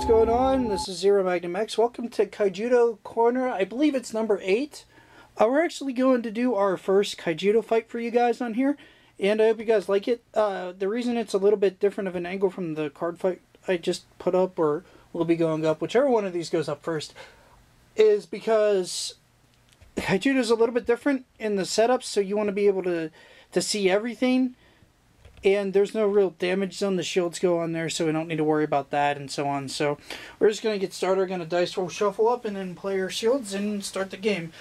what's going on? This is Zero Magnum X. Welcome to Kaijudo Korner. I believe it's number 8. We're actually going to do our first Kaijudo fight for you guys on here, and I hope you guys like it. The reason it's a little bit different of an angle from the card fight I just put up, or will be going up, whichever one of these goes up first, is because Kaijudo's a little bit different in the setup, so you want to be able to see everything. And there's no real damage zone. The shields go on there, so we don't need to worry about that and so on. So we're just going to get started. We're going to dice roll, shuffle up, and then play our shields and start the game.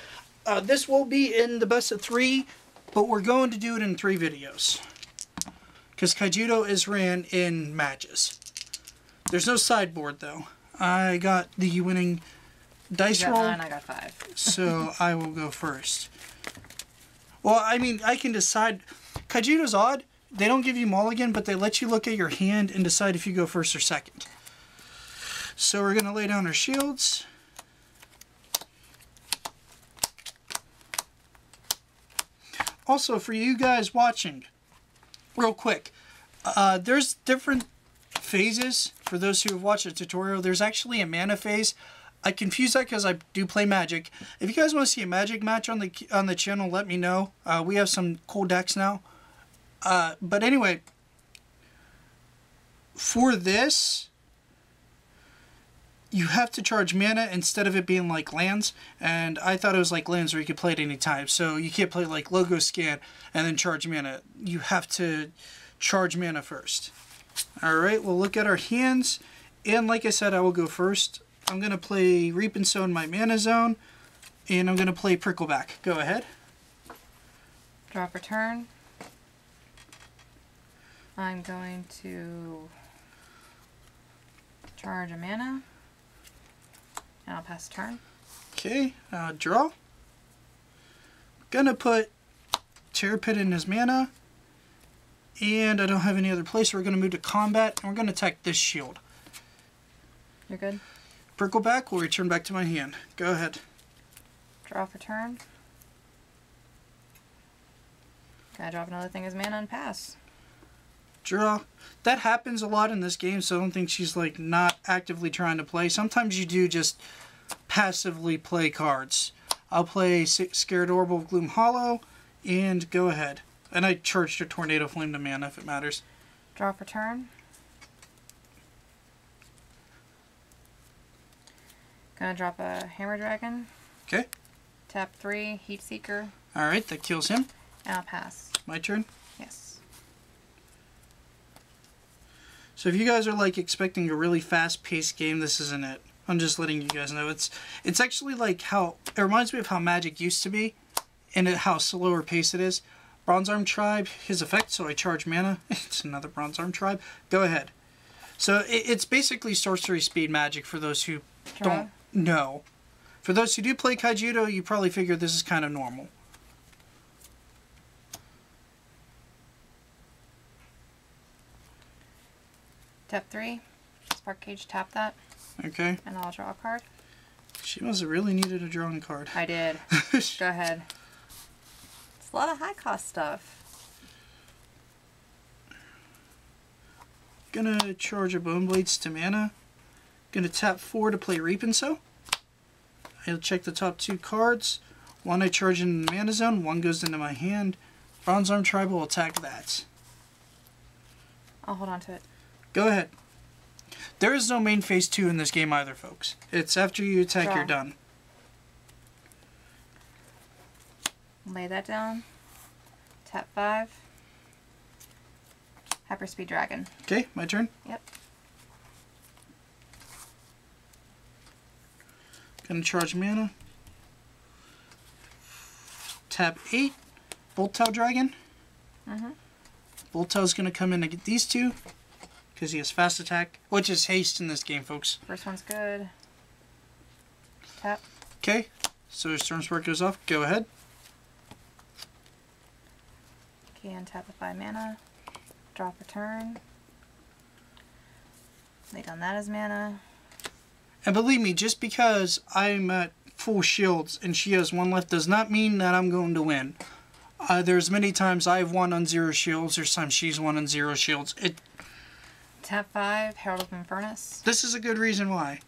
This will be in the best of 3, but we're going to do it in 3 videos. Because Kaijudo is ran in matches. There's no sideboard, though. I got the winning dice roll. You got 9, I got 5. So I will go first. Well, I mean, I can decide. Kaijudo's odd. They don't give you mulligan, but they let you look at your hand and decide if you go first or second. So we're going to lay down our shields. Also, for you guys watching, real quick, there's different phases. For those who have watched the tutorial, there's actually a mana phase. I confuse that because I do play Magic. If you guys want to see a Magic match on the channel, let me know. We have some cool decks now. But anyway, for this, you have to charge mana instead of it being like lands. And I thought it was like lands where you could play at any time. So you can't play like Logo Scan and then charge mana. You have to charge mana first. Alright, we'll look at our hands. And like I said, I will go first. I'm going to play Reap and Sow in my mana zone. And I'm going to play Prickleback. Go ahead. Drop a turn. I'm going to charge a mana, and I'll pass a turn. Okay, draw. I'm gonna put Terrapit in his mana, and I don't have any other place, so we're gonna move to combat, and we're gonna attack this shield. You're good? Prickleback will return back to my hand. Go ahead. Draw for turn. Can I drop another thing as mana and pass? Draw. That happens a lot in this game, so I don't think she's like not actively trying to play. Sometimes you do just passively play cards. I'll play Scaradorable of Gloom Hollow and go ahead. And I charged a Tornado Flame to mana if it matters. Draw for turn. Gonna drop a Hammer Dragon. Okay. Tap 3, Heatseeker. Alright, that kills him. And I'll pass. My turn? Yes. So if you guys are like expecting a really fast-paced game, this isn't it. I'm just letting you guys know. It's actually like how it reminds me of how Magic used to be, and how slower pace it is. Bronze Arm Tribe, his effect. So I charge mana. It's another Bronze Arm Tribe. Go ahead. So it's basically sorcery speed Magic for those who don't know. For those who do play Kaijudo, you probably figure this is kind of normal. Tap 3, Spark Cage, tap that. Okay. And I'll draw a card. She must have really needed a drawing card. I did. Go ahead. It's a lot of high cost stuff. Gonna charge a Bone Blades to mana. Gonna tap 4 to play Reap and Sow. I'll check the top 2 cards. One I charge in the mana zone, one goes into my hand. Bronze Arm Tribe will attack that. I'll hold on to it. Go ahead. There is no main phase 2 in this game either, folks. It's after you attack, draw. You're done. Lay that down. Tap 5. Hyperspeed Dragon. Okay, my turn? Yep. Gonna charge mana. Tap 8. Bolttail Dragon. Mm-hmm. Bolttail's gonna come in and get these two. Because he has fast attack, which is haste in this game, folks. First one's good. Tap. Okay, so Storm Spark goes off. Go ahead. Okay, and tap a 5 mana. Drop a turn. Lay down that as mana. And believe me, just because I'm at full shields and she has 1 left does not mean that I'm going to win. There's many times I've won on 0 shields. There's times she's won on 0 shields. It Top 5, Herald of Infernus. This is a good reason why.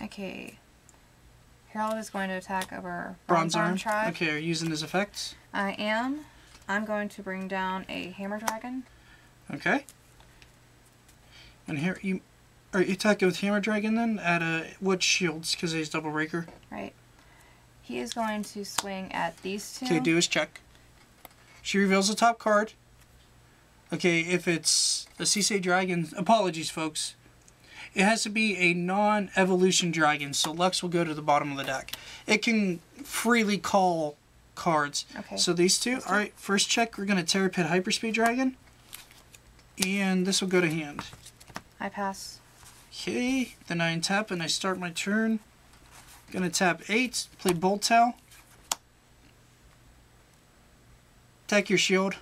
Okay. Herald is going to attack over Bronze Arm Tribe. Okay, are you using his effects? I am. I'm going to bring down a Hammer Dragon. Okay. And here you are you attacking with Hammer Dragon then at a wood shields because he's double raker. Right. He is going to swing at these two. Okay, do his check. She reveals the top card. Okay, if it's a Sisei Dragon, apologies folks. It has to be a non-evolution dragon, so Lux will go to the bottom of the deck. It can freely call cards. Okay. So these two. Alright, first check, we're gonna Terrapit Hyperspeed Dragon. And this will go to hand. I pass. Okay, then I untap and I start my turn. Gonna tap 8, play Bolttail. Attack your shield.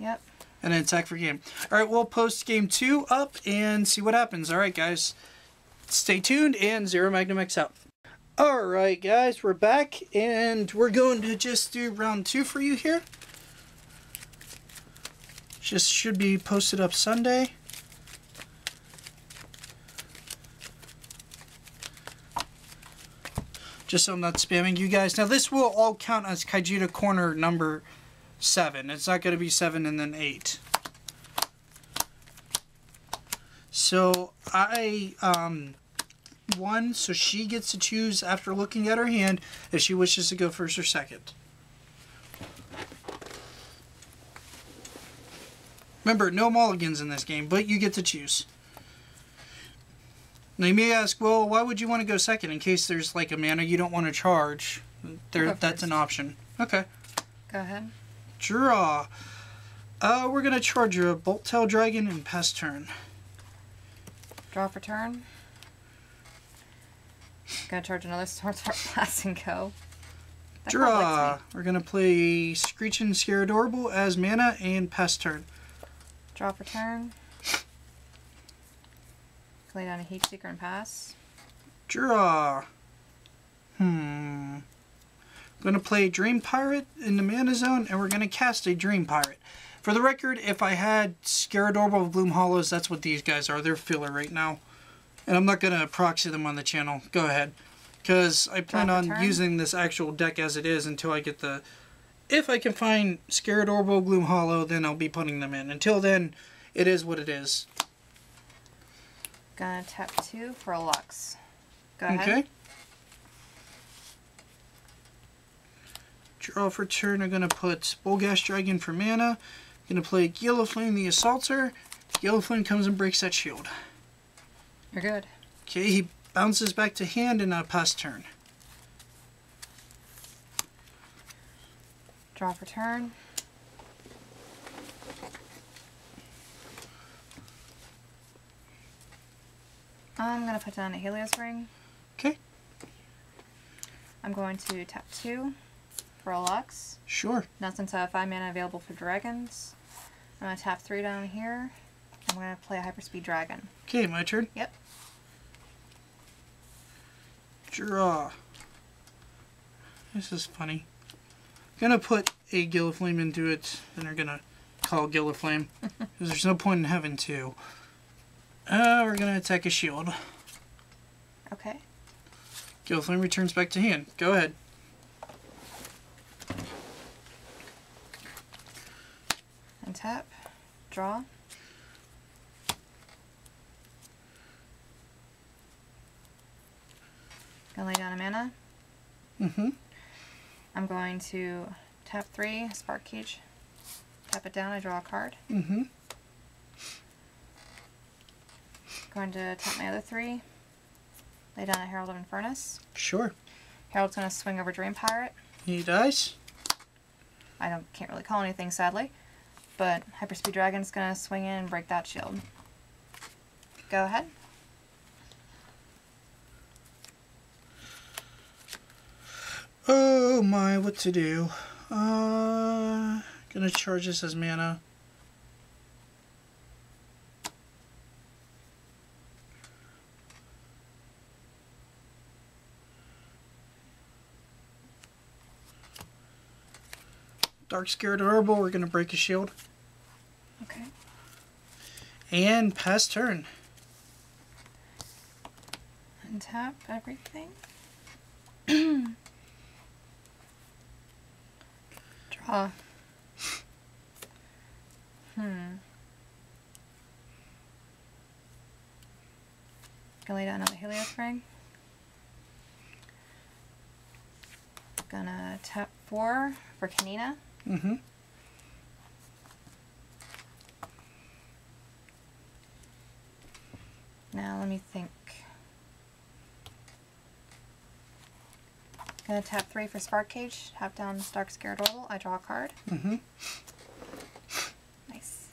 Yep. And then attack for game. Alright, we'll post game 2 up and see what happens. Alright guys, stay tuned and Zero Magnum X out. Alright guys, we're back and we're going to just do round 2 for you here. Just should be posted up Sunday. Just so I'm not spamming you guys. Now this will all count as Kaijudo Korner number 7. It's not going to be 7 and then 8. So I won, so she gets to choose after looking at her hand if she wishes to go first or second. Remember, no mulligans in this game, but you get to choose. Now you may ask, well, why would you want to go second in case there's like a mana you don't want to charge? There, that's an option. Okay. Go ahead. Draw. We're going to charge a Bolttail Dragon and pass turn. Draw for turn. Going to charge another Swords Art Blast and go. That draw. We're going to play Screeching Scaradorable as mana and pass turn. Draw for turn. Lay down a Heatseeker and pass. Draw. I'm going to play Dream Pirate in the mana zone, and we're going to cast a Dream Pirate. For the record, if I had Scaradorable of Gloom Hollows, that's what these guys are. They're filler right now. And I'm not going to proxy them on the channel. Go ahead. Because I plan on using this actual deck as it is until I get the... If I can find Scaradorable of Gloom Hollow, then I'll be putting them in. Until then, it is what it is. Gonna tap 2 for a Lux. Go ahead. Okay. Draw for turn. I'm gonna put Bulgash Dragon for mana. I'm gonna play Gilaflame the Assaulter. Gilaflame comes and breaks that shield. You're good. Okay, he bounces back to hand and I pass turn. Draw for turn. I'm going to put down a Helios Ring. Okay. I'm going to tap 2 for a Lux. Sure. Now since I have 5 mana available for dragons, I'm going to tap 3 down here. I'm going to play a Hyperspeed Dragon. Okay, my turn? Yep. Draw. This is funny. I'm going to put a Gilaflame into it, and they're going to call Gilaflame, because there's no point in having 2. We're going to attack a shield. Okay. Gilaflame returns back to hand. Go ahead. Untap. Draw. Going to lay down a mana. Mm-hmm. I'm going to tap 3, Spark Cage. Tap it down, I draw a card. Mm-hmm. Going to tap my other 3. Lay down a Herald of Infernus. Sure. Herald's going to swing over Dream Pirate. He dies. I can't really call anything, sadly. But Hyperspeed Dragon's going to swing in and break that shield. Go ahead. Oh my, what to do. Gonna charge this as mana. Dark Scaradorable, we're gonna break his shield. Okay. And pass turn. Untap everything. Draw. Gonna lay down another Helios Ring. Gonna tap 4 for Kanina. Mm-hmm. Now let me think. Gonna tap 3 for Spark Cage. Tap down Dark Saberbolt. I draw a card. Mm-hmm. Nice.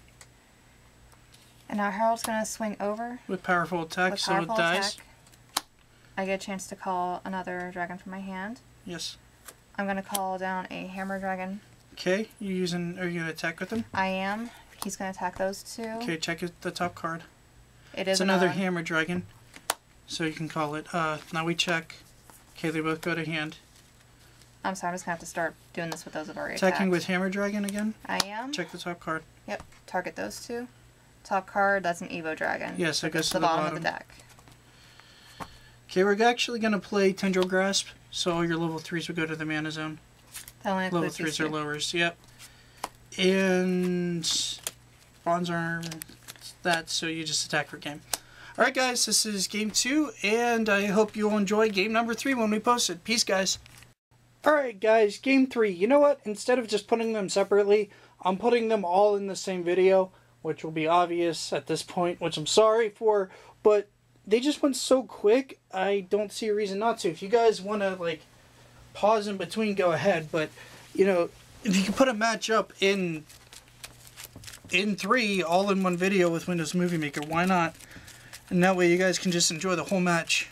And now Harold's gonna swing over with powerful attack. With powerful so it dies. I get a chance to call another dragon from my hand. Yes. I'm gonna call down a Hammer Dragon. Okay. Are you gonna attack with him? I am. He's gonna attack those two. Okay. Check the top card. It's another Hammer Dragon, so you can call it. Now we check. Okay, they both go to hand. I'm sorry, I'm just going to have to start doing this with those I've already attacked. Attacking with Hammer Dragon again? I am. Check the top card. Yep, target those two. Top card, that's an Evo Dragon. Yes, yeah, so it goes to the bottom of the deck. Okay, we're actually going to play Tendril Grasp, so all your level 3s would go to the mana zone. That only includes level 3s or lowers, yep. And Bronze Arm... that, so you just attack for game. Alright guys, this is game 2, and I hope you'll enjoy game number 3 when we post it. Peace guys. Alright guys, game 3. You know what? Instead of just putting them separately, I'm putting them all in the same video, which will be obvious at this point, which I'm sorry for, but they just went so quick, I don't see a reason not to. If you guys want to, like, pause in between, go ahead, but, you know, if you can put a match up in 3 all in one video with Windows Movie Maker, why not? And that way you guys can just enjoy the whole match.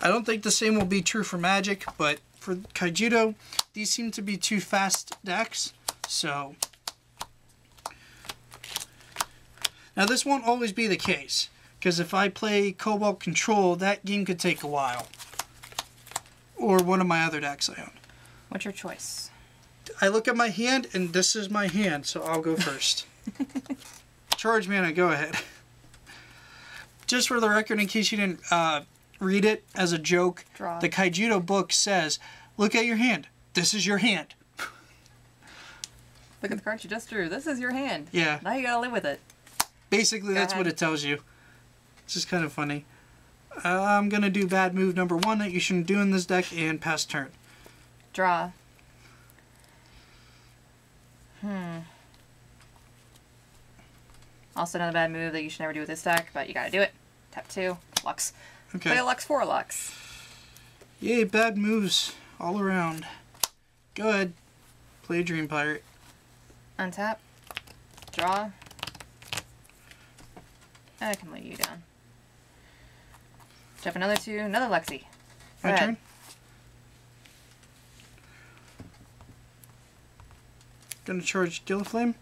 I don't think the same will be true for Magic, but for Kaijudo, these seem to be 2 fast decks, so. Now this won't always be the case, because if I play Cobalt Control, that game could take a while. Or one of my other decks I own. What's your choice? I look at my hand, and this is my hand, so I'll go first. Charge mana, go ahead. Just for the record, in case you didn't read it as a joke, Draw. The Kaijudo book says, look at your hand. This is your hand. Look at the card you just drew. This is your hand. Yeah. Now you gotta live with it. Basically, that's what it tells you. It's just kind of funny. I'm gonna do bad move number 1 that you shouldn't do in this deck, and pass turn. Draw. Also another bad move that you should never do with this deck, but you gotta do it. Tap 2. Lux. Okay. Play a Lux for Lux. Yay, bad moves all around. Go ahead. Play a Dream Pirate. Untap. Draw. I can lay you down. Jump another 2. Another Luxie. Go ahead. My turn? Gonna charge Gilaflame.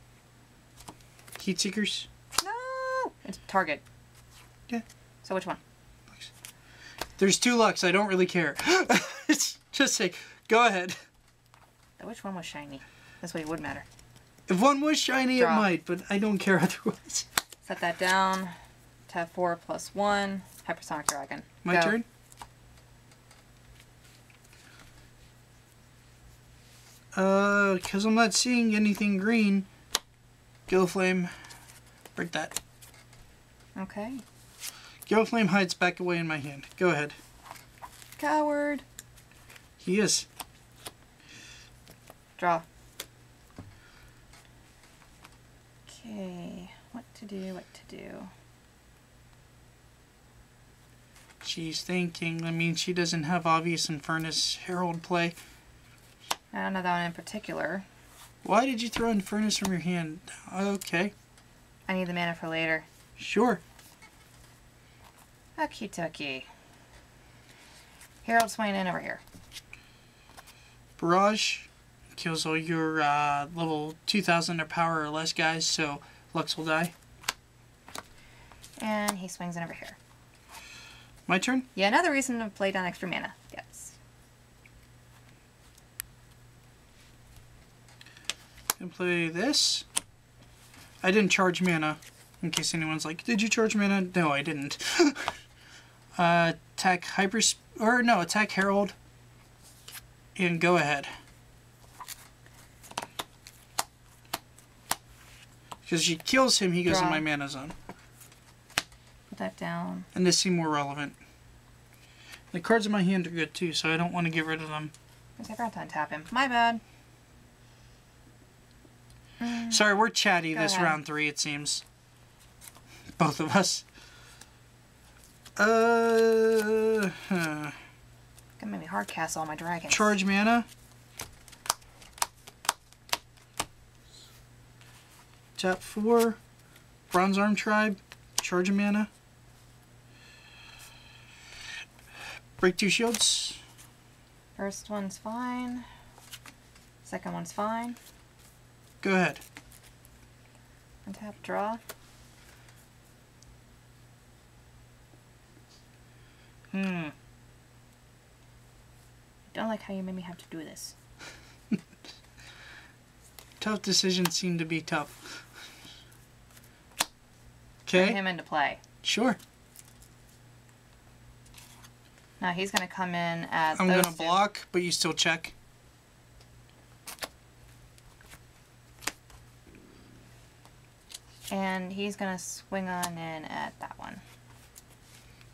Heatseekers. No! It's target. Yeah. So which one? Lux. There's 2 Lux. I don't really care. It's just say, go ahead. Which one was shiny? This way it would matter. If one was shiny, Draw. It might, but I don't care otherwise. Set that down. Tap 4 plus 1. Hypersonic Dragon. My go. Turn? Because I'm not seeing anything green. Gilaflame, break that. Okay. Gilaflame hides back away in my hand. Go ahead. Coward. He is. Draw. Okay. What to do, what to do. She's thinking. I mean, she doesn't have obvious Infernus Herald play. I don't know that one in particular. Why did you throw Infernus from your hand? Okay. I need the mana for later. Sure. Okie dokie. Herald swinging in over here. Barrage kills all your level 2,000 or power or less guys, so Lux will die. And he swings in over here. My turn? Yeah, another reason to play down extra mana. Yes. And play this. I didn't charge mana, in case anyone's like, did you charge mana? No, I didn't. Attack attack Herald, and go ahead. Because she kills him, he goes in my mana zone. Put that down. And they seem more relevant. The cards in my hand are good too, so I don't want to get rid of them. I forgot to untap him. My bad. Sorry, we're chatty this round three, it seems. Both of us. Gonna make me hard cast all my dragons. Charge mana. Tap 4, Bronze Arm Tribe, charge a mana. Break 2 shields. First one's fine. Second one's fine. Go ahead. Untap, draw. I don't like how you made me have to do this. Tough decisions seem to be tough. Okay. Put him into play. Sure. Now he's going to come in as I'm going to block, but you still check. And he's going to swing on in at that one.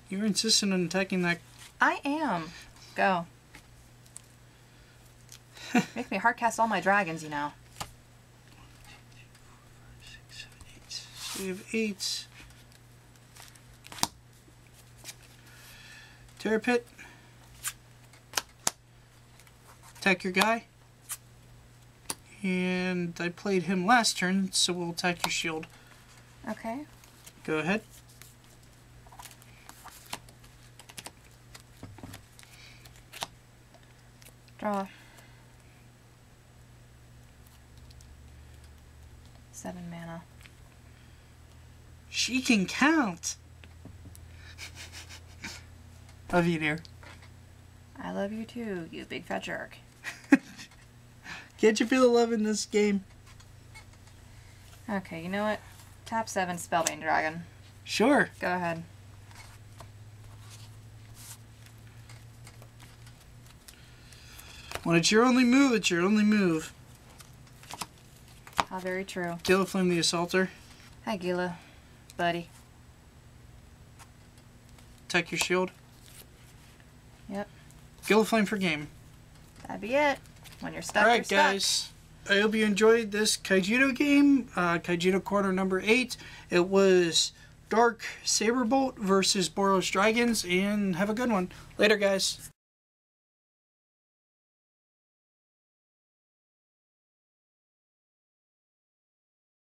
You're insistent on attacking that. I am. Go. Make me hard cast all my dragons, you know. We have 8. Terrapit. Attack your guy. And I played him last turn, so we'll attack your shield. Okay. Go ahead. Draw. 7 mana. She can count. Love you, dear. I love you too, you big fat jerk. Can't you feel the love in this game? Okay, you know what? Tap 7, Spellbane Dragon. Sure. Go ahead. When it's your only move, it's your only move. How very true. Gilaflame the Assaulter. Hi, Gila. Buddy. Attack your shield. Yep. Gilaflame for game. That'd be it. When you're stuck, you're stuck. Alright, guys. I hope you enjoyed this Kaijudo game. Kaijudo Korner number 8. It was Dark Saberbolt versus Boros Dragons. And have a good one. Later, guys.